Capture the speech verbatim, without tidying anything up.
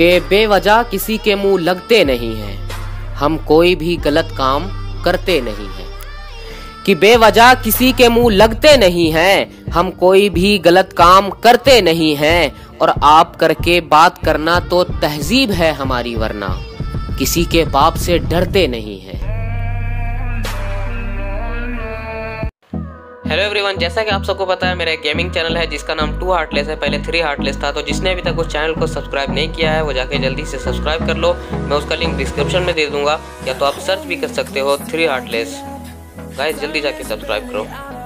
बे बेवजह किसी के मुंह लगते नहीं हैं, हम कोई भी गलत काम करते नहीं हैं। कि बेवजह किसी के मुंह लगते नहीं हैं, हम कोई भी गलत काम करते नहीं हैं। और आप करके बात करना तो तहजीब है हमारी, वरना किसी के बाप से डरते नहीं हैं। हेलो एवरीवन, जैसा कि आप सबको पता है मेरा एक गेमिंग चैनल है जिसका नाम टू हार्टलेस है, पहले थ्री हार्टलेस था। तो जिसने अभी तक उस चैनल को सब्सक्राइब नहीं किया है वो जाके जल्दी से सब्सक्राइब कर लो। मैं उसका लिंक डिस्क्रिप्शन में दे दूंगा, या तो आप सर्च भी कर सकते हो थ्री हार्टलेस। गाइस जल्दी जाके सब्सक्राइब करो।